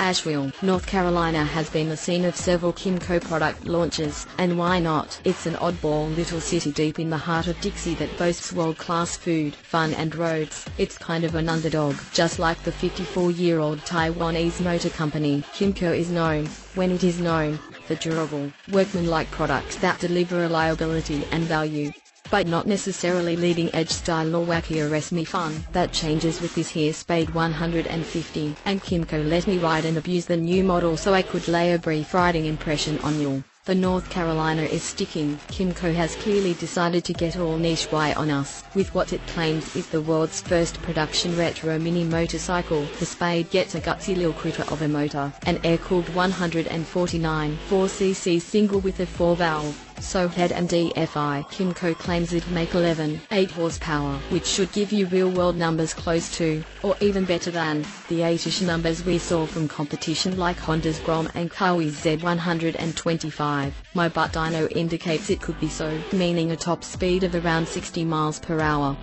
Asheville, North Carolina has been the scene of several KYMCO product launches, and why not? It's an oddball little city deep in the heart of Dixie that boasts world-class food, fun and roads. It's kind of an underdog. Just like the 54-year-old Taiwanese motor company, KYMCO is known, when it is known, for durable, workmanlike products that deliver reliability and value. But not necessarily leading-edge style or wacky or esme fun. That changes with this here Spade 150, and KYMCO let me ride and abuse the new model so I could lay a brief riding impression on you. The North Carolina is sticking. KYMCO has clearly decided to get all niche Y on us, with what it claims is the world's first production retro mini motorcycle. The Spade gets a gutsy little critter of a motor, an air-cooled 149 4cc single with a 4-valve. So head and DFI. KYMCO claims it'll make 11.8 horsepower, which should give you real-world numbers close to, or even better than, the 8-ish numbers we saw from competition like Honda's Grom and Kawasaki Z125. My butt dyno indicates it could be so, meaning a top speed of around 60 miles per hour.